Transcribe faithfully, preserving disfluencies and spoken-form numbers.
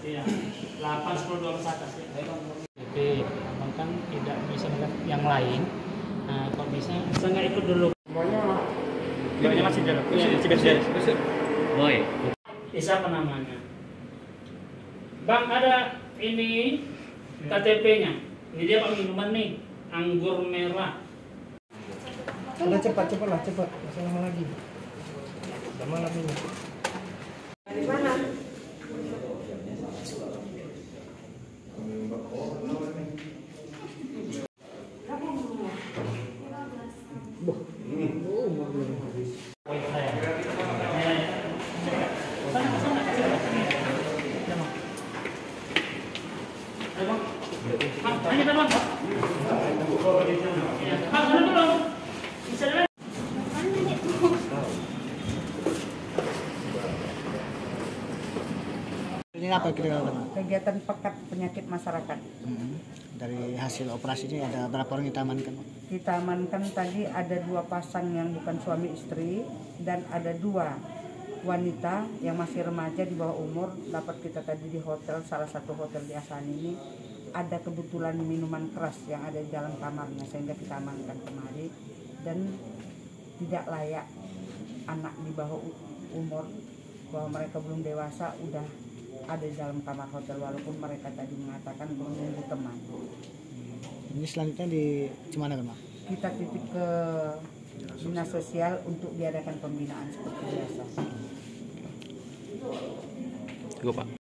Iya, delapan, sepuluh, dua belas atas ya. Jadi, kan tidak bisa melihat yang lain. Nah, kalau bisa, bisa nggak ikut dulu? Semuanya banyak masih jalan. Boy. Bisa penamanya. Bang, ada ini K T P-nya. Ini dia Pak minuman nih, anggur merah. Udah cepat, cepat lah, cepat. Masih lama lagi. Lama lagi. Dari mana? Apa kegiatan pekat penyakit masyarakat? Hmm. Dari hasil operasi ini ada berapa orang ditamankan? Ditamankan tadi ada dua pasang yang bukan suami istri dan ada dua wanita yang masih remaja di bawah umur. Dapat kita tadi di hotel, salah satu hotel di Asahan ini ada kebetulan minuman keras yang ada di dalam kamarnya sehingga kita amankan kemari, dan tidak layak anak di bawah umur bahwa mereka belum dewasa udah ada di dalam kamar hotel, walaupun mereka tadi mengatakan menunggu teman. Ini selanjutnya di gimana, Pak? Kita titip ke dinas sosial untuk diadakan pembinaan seperti biasa. Go, Pak.